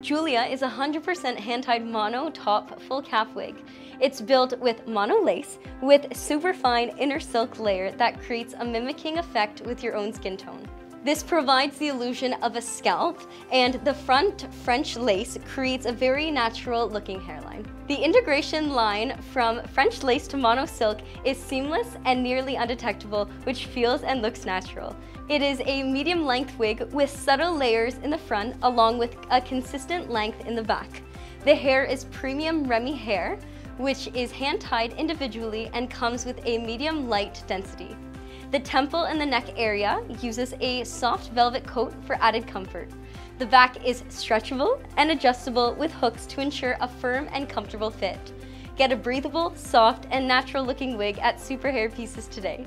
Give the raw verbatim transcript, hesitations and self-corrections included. Julia is a one hundred percent hand-tied mono top full calf wig. It's built with mono lace with super fine inner silk layer that creates a mimicking effect with your own skin tone. This provides the illusion of a scalp, and the front French lace creates a very natural looking hairline. The integration line from French lace to mono silk is seamless and nearly undetectable, which feels and looks natural. It is a medium length wig with subtle layers in the front along with a consistent length in the back. The hair is premium Remy hair, which is hand-tied individually and comes with a medium light density. The temple and the neck area uses a soft velvet coat for added comfort. The back is stretchable and adjustable with hooks to ensure a firm and comfortable fit. Get a breathable, soft, and natural looking wig at Super Hair Pieces today.